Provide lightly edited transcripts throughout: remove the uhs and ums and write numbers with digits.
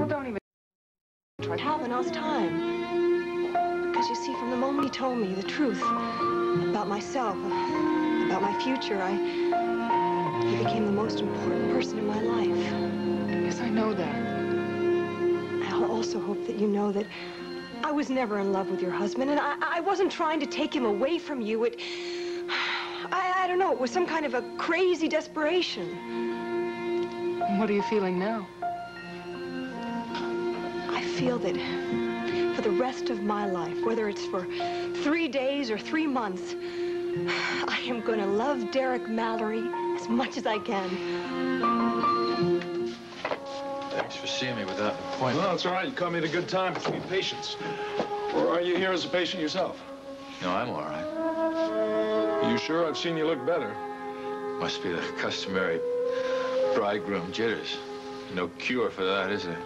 Well, don't even try. Calvin all this time. Because you see, from the moment he told me the truth about myself, about my future, he became the most important person in my life. Yes, I know that. I also hope that you know that I was never in love with your husband, and I wasn't trying to take him away from you. I don't know, it was some kind of a crazy desperation. And what are you feeling now? I feel that for the rest of my life, whether it's for 3 days or 3 months, I am going to love Derek Mallory as much as I can. Thanks for seeing me without an appointment. Well, it's all right. You caught me at a good time between patients. Or are you here as a patient yourself? No, I'm all right. Are you sure? I've seen you look better. Must be the customary bridegroom jitters. No cure for that, is there?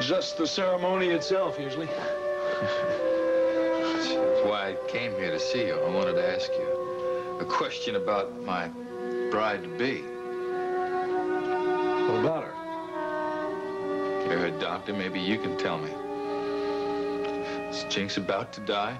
Just the ceremony itself, usually. That's why I came here to see you. I wanted to ask you a question about my bride-to-be. What about her? You're her doctor. Maybe you can tell me. Is Jinx about to die?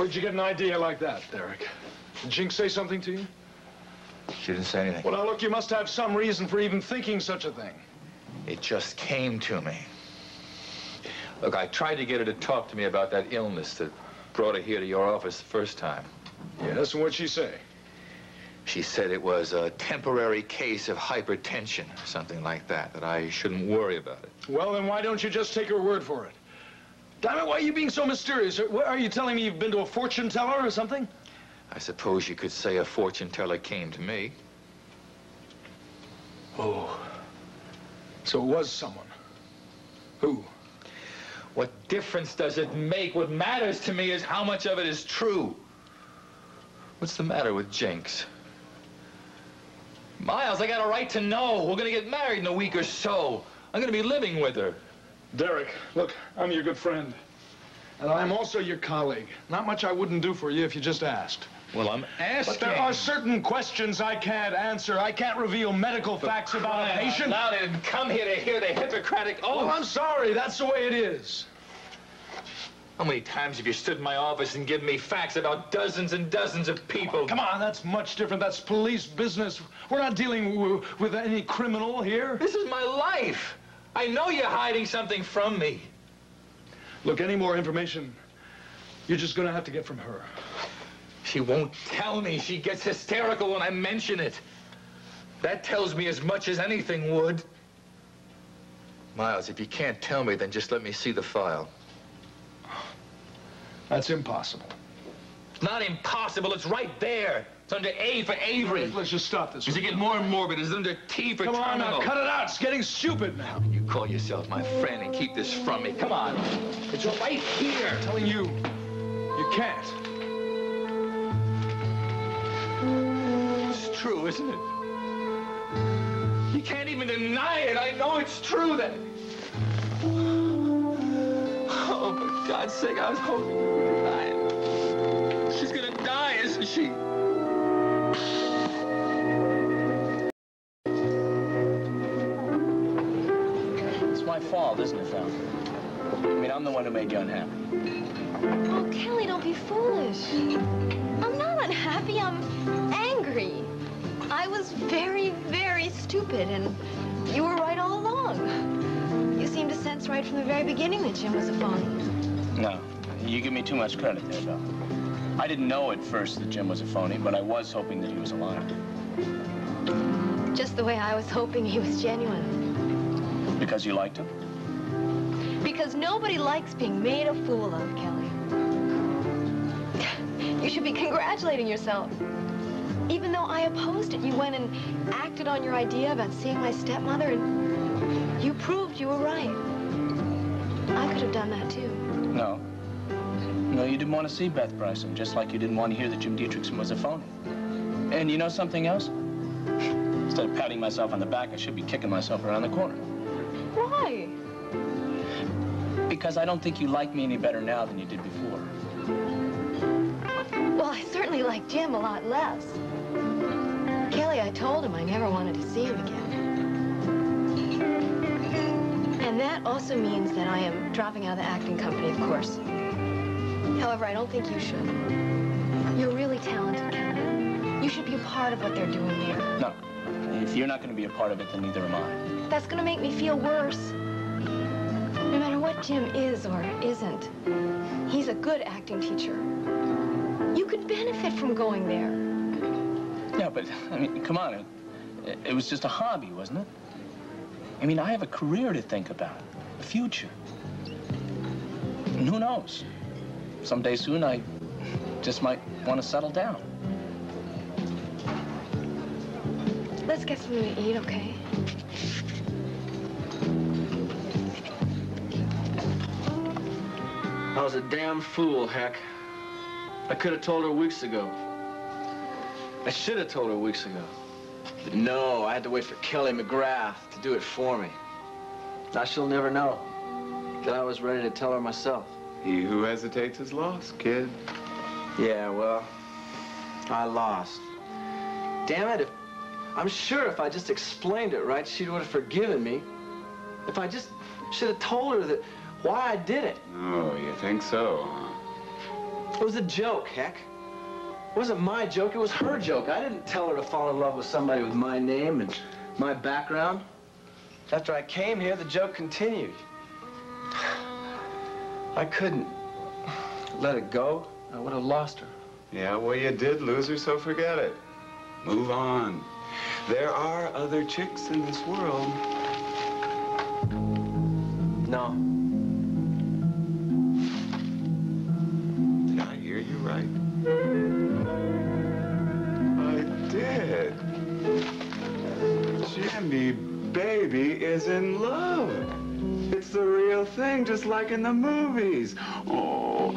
Did you get an idea like that, Derek? Did Jinx say something to you? She didn't say anything. Well, now, look, you must have some reason for even thinking such a thing. It just came to me. Look, I tried to get her to talk to me about that illness that brought her here to your office the first time. Yes, and what'd she say? She said it was a temporary case of hypertension or something like that, that I shouldn't worry about it. Well, then why don't you just take her word for it? Damn it, why are you being so mysterious? Are you telling me you've been to a fortune teller or something? I suppose you could say a fortune teller came to me. Oh. So it was someone. Who? What difference does it make? What matters to me is how much of it is true. What's the matter with Jinx? Miles, I got a right to know. We're going to get married in a week or so. I'm going to be living with her. Derek, look, I'm your good friend, and I'm also your colleague. Not much I wouldn't do for you if you just asked. Well, I'm asking. But there are certain questions I can't answer. I can't reveal medical facts about a patient. Now they didn't come here to hear the Hippocratic oath. Well, I'm sorry. That's the way it is. How many times have you stood in my office and given me facts about dozens and dozens of people? Come on, that's much different. That's police business. We're not dealing with any criminal here. This is my life. I know you're hiding something from me. Look, any more information, you're just going to have to get from her. She won't tell me. She gets hysterical when I mention it. That tells me as much as anything would. Miles, if you can't tell me, then just let me see the file. That's impossible. It's not impossible. It's right there. It's under A for Avery. Let's just stop this. As you get more morbid, it's under T for terminal. Come on now, cut it out. It's getting stupid now. You call yourself my friend and keep this from me. Come on. It's right here. I'm telling you, you can't. It's true, isn't it? You can't even deny it. I know it's true that... Oh, for God's sake, I was hoping you would deny it. She's gonna die, isn't she? Fault, isn't it, Val? I mean, I'm the one who made you unhappy. Oh, Kelly, don't be foolish. I'm not unhappy. I'm angry. I was very, very stupid, and you were right all along. You seemed to sense right from the very beginning that Jim was a phony. No, you give me too much credit there, Val. I didn't know at first that Jim was a phony, but I was hoping that he was a liar. Just the way I was hoping he was genuine. Because you liked him? Because nobody likes being made a fool of, Kelly. should be congratulating yourself. Even though I opposed it, you went and acted on your idea about seeing my stepmother, and you proved you were right. I could have done that, too. No. No, you didn't want to see Beth Bryson, just like you didn't want to hear that Jim Dietrichson was a phony. And you know something else? Instead of patting myself on the back, I should be kicking myself around the corner. Why? Because I don't think you like me any better now than you did before. Well, I certainly like Jim a lot less. Kelly, I told him I never wanted to see him again. And that also means that I am dropping out of the acting company, of course. However, I don't think you should. You're really talented, Kelly. You should be a part of what they're doing here. No. If you're not going to be a part of it, then neither am I. That's going to make me feel worse. No matter what Jim is or isn't, he's a good acting teacher. You could benefit from going there. Yeah, but, I mean, come on. It was just a hobby, wasn't it? I mean, I have a career to think about, a future. And who knows? Someday soon, I just might want to settle down. Let's get something to eat, okay? I was a damn fool, Heck. I could have told her weeks ago. I should have told her weeks ago. But no, I had to wait for Kelly McGrath to do it for me. Now she'll never know that I was ready to tell her myself. He who hesitates is lost, kid. Yeah, well, I lost. Damn it, I'm sure if I just explained it right, she would have forgiven me. If I just should have told her that why I did it. Oh, you think so, huh? It was a joke, Heck. It wasn't my joke, it was her joke. I didn't tell her to fall in love with somebody with my name and my background. After I came here, the joke continued. I couldn't let it go. I would have lost her. Yeah, well, you did lose her, so forget it. Move on. There are other chicks in this world. No. Right. I did. Jimmy, baby, is in love. It's the real thing, just like in the movies. Oh,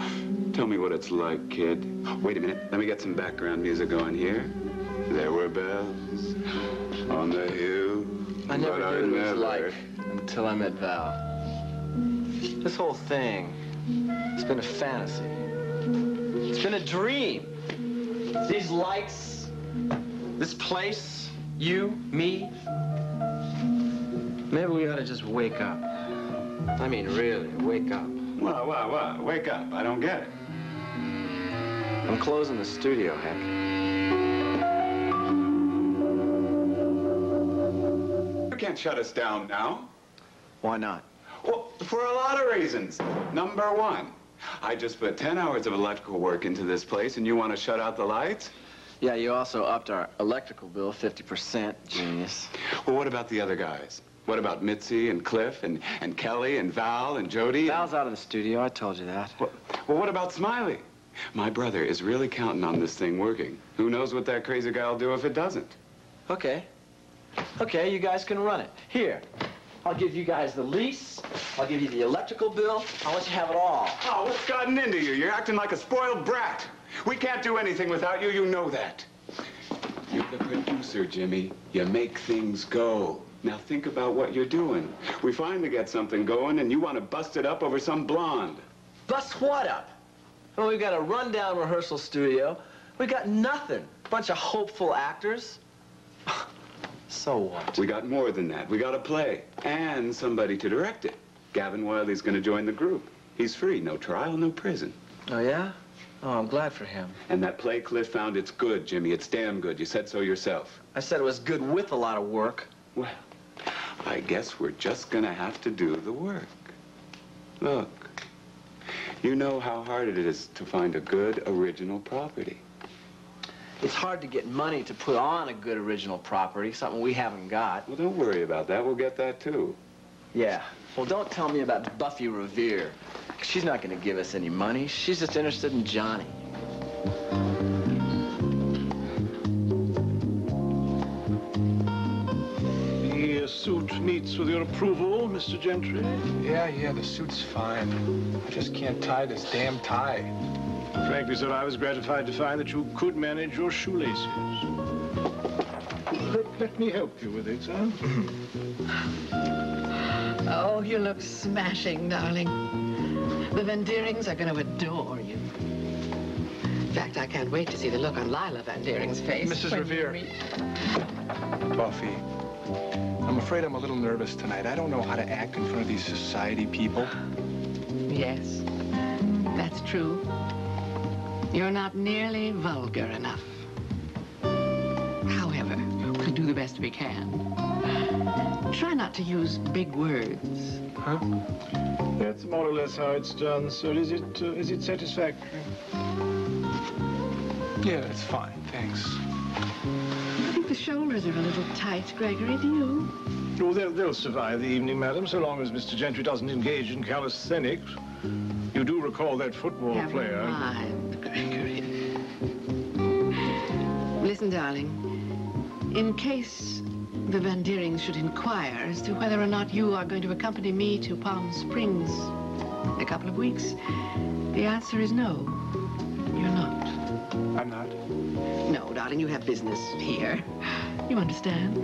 tell me what it's like, kid. Wait a minute. Let me get some background music going here. There were bells on the hill. I never knew what it was like until I met Val. This whole thing, it's been a fantasy. It's been a dream. These lights, this place, you, me. Maybe we ought to just wake up. I mean, really, wake up. Whoa, wake up. I don't get it. I'm closing the studio, Heck. You can't shut us down now. Why not? Well, for a lot of reasons. Number one. I just put 10 hours of electrical work into this place, and you want to shut out the lights? Yeah, you also upped our electrical bill 50%, genius. Well, what about the other guys? What about Mitzi and Cliff and Kelly and Val and Jody? Val's out of the studio. I told you that. Well, what about Smiley? My brother is really counting on this thing working. Who knows what that crazy guy will do if it doesn't? Okay. Okay, you guys can run it. Here. I'll give you guys the lease, I'll give you the electrical bill, I'll let you have it all. Oh, what's gotten into you? You're acting like a spoiled brat. We can't do anything without you, you know that. You're the producer, Jimmy. You make things go. Now think about what you're doing. We finally get something going and you want to bust it up over some blonde. Bust what up? Well, we've got a rundown rehearsal studio. We got nothing. Bunch of hopeful actors. So what? We got more than that. We got a play and somebody to direct it. Gavin Wiley's going to join the group. He's free. No trial, no prison. Oh, yeah? Oh, I'm glad for him. And that play Cliff found, it's good, Jimmy. It's damn good. You said so yourself. I said it was good with a lot of work. Well, I guess we're just going to have to do the work. Look, you know how hard it is to find a good original property. It's hard to get money to put on a good original property, something we haven't got. Well, don't worry about that. We'll get that, too. Yeah. Well, don't tell me about Buffy Revere. She's not going to give us any money. She's just interested in Johnny. The suit meets with your approval, Mr. Gentry? Yeah, the suit's fine. I just can't tie this damn tie. Frankly, sir, I was gratified to find that you could manage your shoelaces. Let me help you with it, sir. Oh, you look smashing, darling. The Van Deerings are going to adore you. In fact, I can't wait to see the look on Lila Van Deering's face. Mrs. Revere. Buffy, I'm afraid I'm a little nervous tonight. I don't know how to act in front of these society people. Yes, that's true. You're not nearly vulgar enough. However, we'll do the best we can. Try not to use big words. Huh? That's more or less how it's done, sir. Is it satisfactory? Yeah, that's fine. Thanks. I think the shoulders are a little tight, Gregory. Do you? Oh, they'll survive the evening, madam, so long as Mr. Gentry doesn't engage in calisthenics. You do recall that football player. Never mind, Gregory. Listen, darling. In case the Van Deerings should inquire as to whether or not you are going to accompany me to Palm Springs in a couple of weeks, the answer is no, you're not. I'm not? No, darling, you have business here. You understand?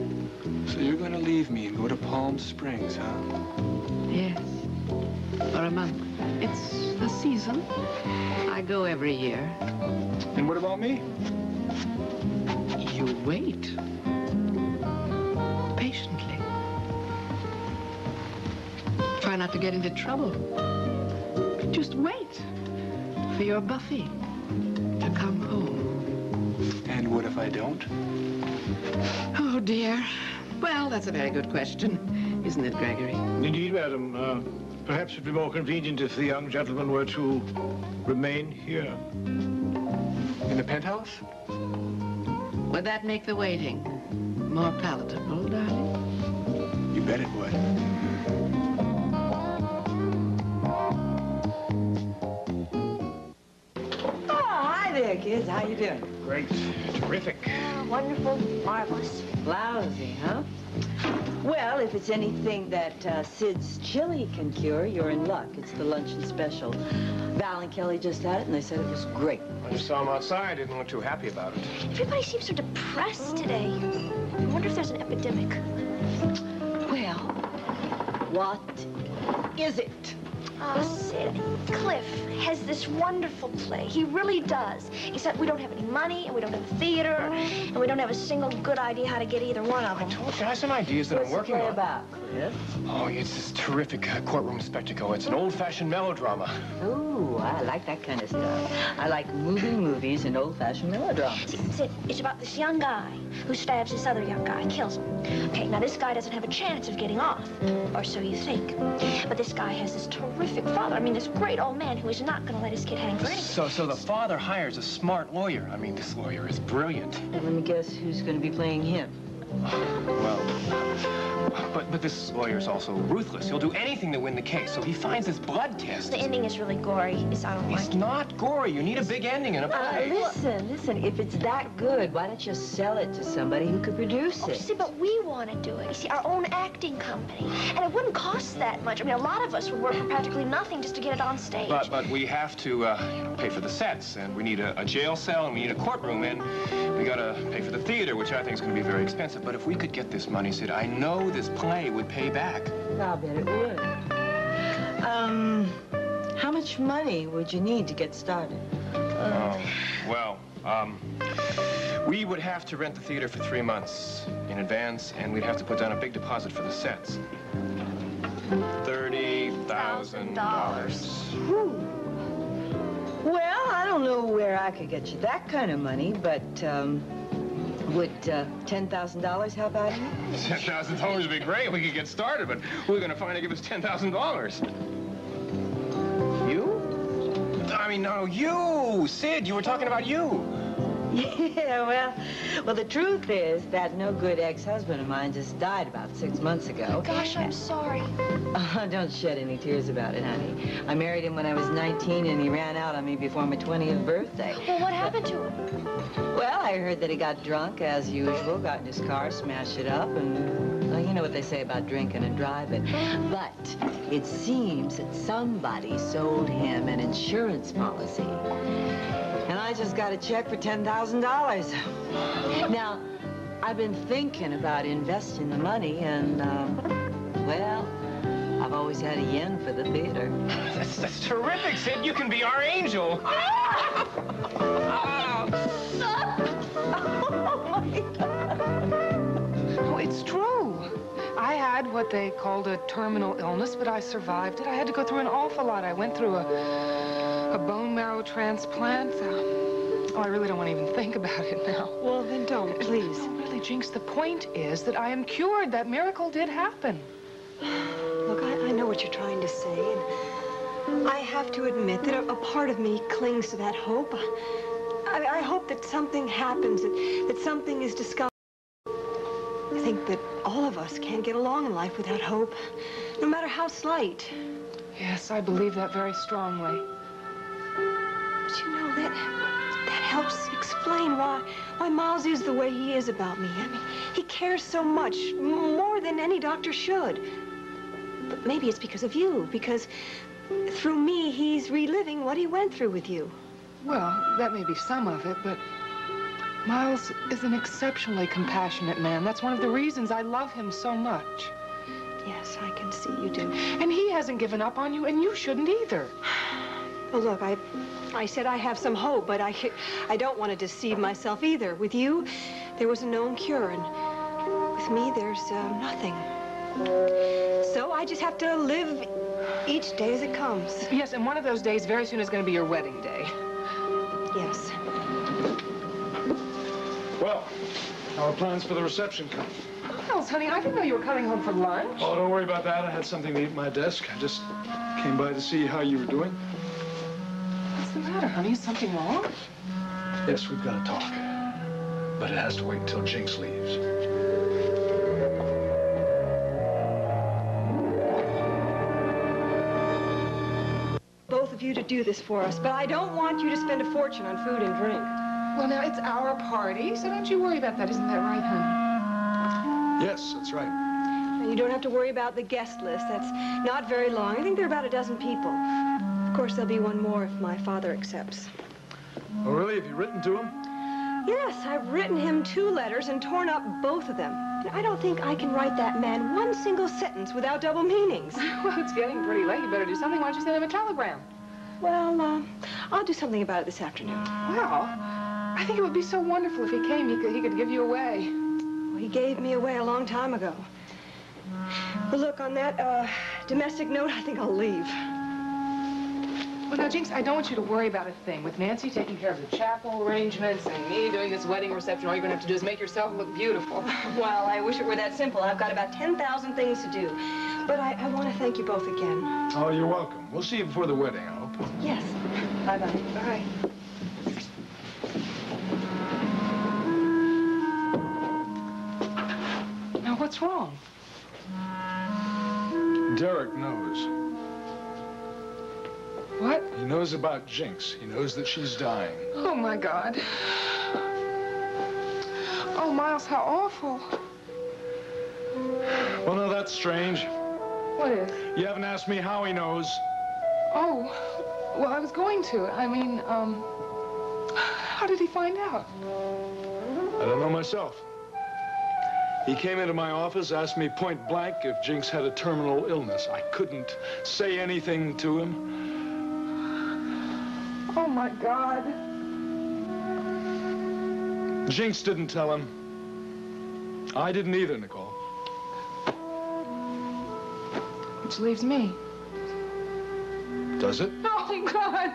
So you're going to leave me and go to Palm Springs, huh? Yes, for a month. It's the season. I go every year. And what about me? You wait. Patiently. Try not to get into trouble. Just wait for your Buffy to come home. And what if I don't? Oh, dear. Well, that's a very good question, isn't it, Gregory? Indeed, madam. Perhaps it would be more convenient if the young gentleman were to remain here. In the penthouse? Would that make the waiting more palatable, darling? You bet it would. Oh, hi there, kids. How you doing? Great. Terrific. Wonderful. Marvelous. Lousy, huh? Well, if it's anything that Sid's chili can cure, you're in luck. It's the luncheon special. Val and Kelly just had it, and they said it was great. I just saw them outside. Didn't look too happy about it. Everybody seems so depressed today. I wonder if there's an epidemic. Well, what is it? Sid, Cliff has this wonderful play. He really does. Except we don't have any money, and we don't have a theater, and we don't have a single good idea how to get either one of them. I told you, I have some ideas that I'm working on. What's the play about, Cliff? Oh, it's this terrific courtroom spectacle. It's an old-fashioned melodrama. Ooh, I like that kind of stuff. I like movies and old-fashioned melodramas. Sid, it's about this young guy who stabs this other young guy and kills him. Okay, now this guy doesn't have a chance of getting off, or so you think. But this guy has this terrific father. I mean, this great old man who is not going to let his kid hang for anything. So the father hires a smart lawyer. I mean, this lawyer is brilliant. And let me guess who's going to be playing him. Well, but this lawyer's also ruthless. He'll do anything to win the case, so he finds this blood test. The ending is really gory. It's not gory. You need a big ending in a play. Listen, if it's that good, why don't you sell it to somebody who could produce it? See, but we want to do it. You see, our own acting company. And it wouldn't cost that much. I mean, a lot of us would work for practically nothing just to get it on stage. But we have to pay for the sets, and we need a jail cell, and we need a courtroom, and we got to pay for the theater, which I think is going to be very expensive. But if we could get this money, Sid, I know this play would pay back. I'll bet it would. How much money would you need to get started? We would have to rent the theater for 3 months in advance, and we'd have to put down a big deposit for the sets. $30,000. Well, I don't know where I could get you that kind of money, but, would $10,000 help out? $10,000 would be great. We could get started, but who are we going to find to give us $10,000? You? I mean, no, you! Sid, you were talking about you. Yeah, well, the truth is that no good ex-husband of mine just died about 6 months ago. Gosh, I'm sorry. Don't shed any tears about it, honey. I married him when I was 19, and he ran out on me before my 20th birthday. Well, what happened? happened to him? Well, I heard that he got drunk as usual, got in his car, smashed it up, and well, you know what they say about drinking and driving. But it seems that somebody sold him an insurance policy. And I just got a check for $10,000. Now, I've been thinking about investing the money, and, well, I've always had a yen for the theater. That's terrific, Sid. You can be our angel. Oh, my God. Oh, it's true. I had what they called a terminal illness, but I survived it. I had to go through an awful lot. I went through a bone marrow transplant. Oh, I really don't want to even think about it now. Well, then don't, please. No, really, Jinx, the point is that I am cured. That miracle did happen. Look, I know what you're trying to say, and I have to admit that a part of me clings to that hope. I hope that something happens, that something is discovered. I think that all of us can't get along in life without hope, no matter how slight. Yes, I believe that very strongly. But you know, that helps explain why Miles is the way he is about me. I mean, he cares so much, more than any doctor should. But maybe it's because of you, because through me, he's reliving what he went through with you. Well, that may be some of it, but Miles is an exceptionally compassionate man. That's one of the reasons I love him so much. Yes, I can see you do. And he hasn't given up on you, and you shouldn't either. Well, look, I said I have some hope, but I don't want to deceive myself either. With you, there was a known cure, and with me, there's nothing. So I just have to live each day as it comes. Yes, and one of those days very soon is going to be your wedding day. Yes. Well, our plans for the reception come. Miles, honey, I didn't know you were coming home for lunch. Oh, don't worry about that. I had something to eat at my desk. I just came by to see how you were doing. What's the matter, honey? Is something wrong? Yes, we've got to talk. But it has to wait until Jinx leaves. You to do this for us, but I don't want you to spend a fortune on food and drink. Well, now, it's our party, so don't you worry about that. Isn't that right, honey? Yes, that's right. Now, you don't have to worry about the guest list. That's not very long. I think there are about a dozen people. Of course, there'll be one more if my father accepts. Oh, really? Have you written to him? Yes, I've written him 2 letters and torn up both of them. I don't think I can write that man one single sentence without double meanings. Well, it's getting pretty late. You better do something. Why don't you send him a telegram? Well, I'll do something about it this afternoon. Well, I think it would be so wonderful if he came. He could give you away. Well, he gave me away a long time ago. But look, on that domestic note, I think I'll leave. Well, now, Jinx, I don't want you to worry about a thing. With Nancy taking care of the chapel arrangements and me doing this wedding reception, all you're going to have to do is make yourself look beautiful. Well, I wish it were that simple. I've got about 10,000 things to do. But I want to thank you both again. Oh, you're welcome. We'll see you before the wedding, I hope. Yes. Bye-bye. Bye. Now, what's wrong? Derek knows. What? He knows about Jinx. He knows that she's dying. Oh, my God. Oh, Miles, how awful. Well, now, that's strange. What is? You haven't asked me how he knows. Oh, well, I was going to. I mean, how did he find out? I don't know myself. He came into my office, asked me point blank if Jinx had a terminal illness. I couldn't say anything to him. Oh, my God. Jinx didn't tell him. I didn't either, Nicole. Which leaves me. Does it? Oh, God.